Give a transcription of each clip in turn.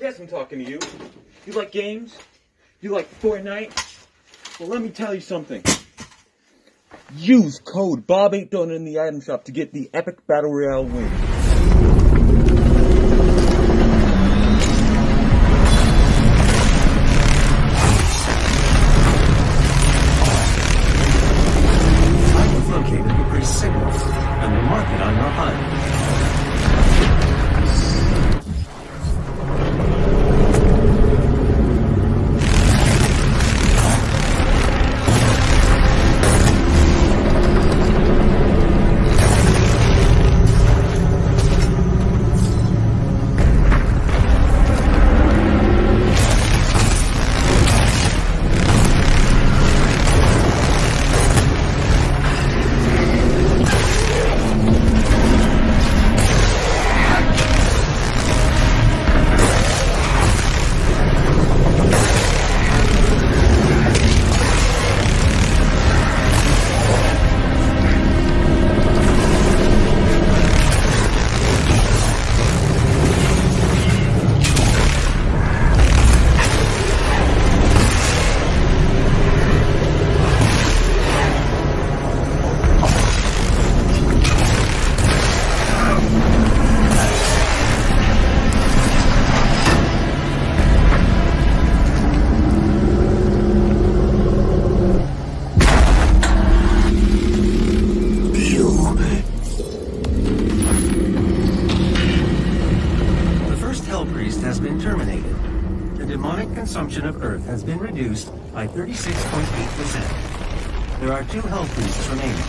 Yes, I'm talking to you. You like games? You like Fortnite? Well, let me tell you something. Use code BOB8DONUT in the item shop to get the epic battle royale win. I have located the grease signal and will mark it on your HUD. Has been terminated. The demonic consumption of Earth has been reduced by 36.8%. There are 2 health boosts remaining.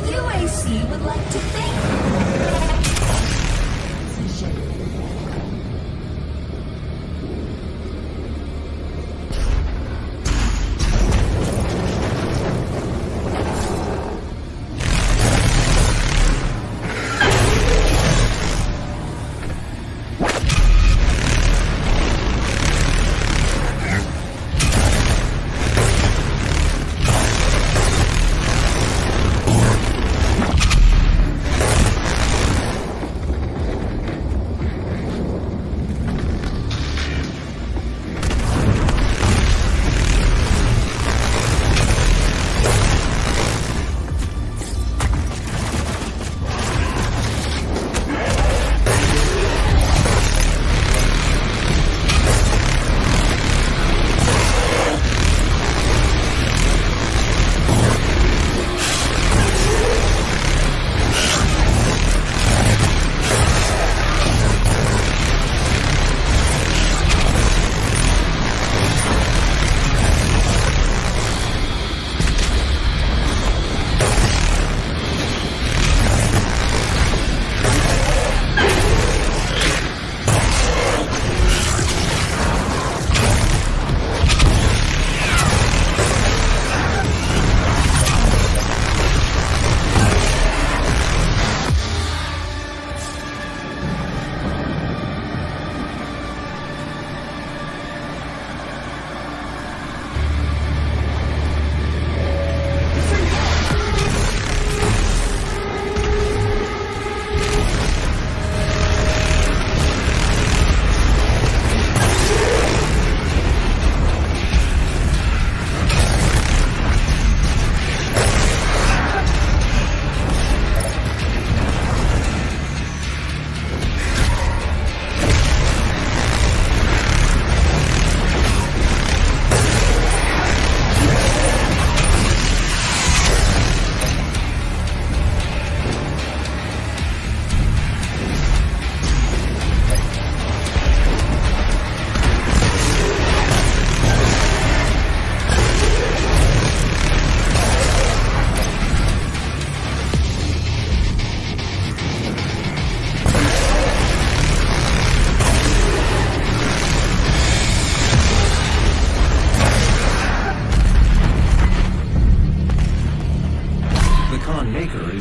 The UAC would like to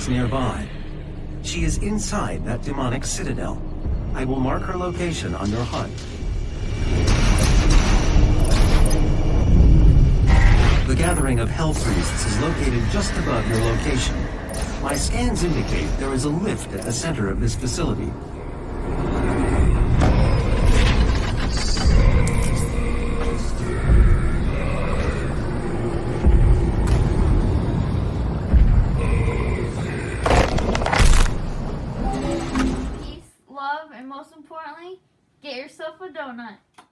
nearby. She is inside that demonic citadel. I will mark her location on your HUD. The gathering of hell priests is located just above your location. My scans indicate there is a lift at the center of this facility. Importantly, get yourself a donut.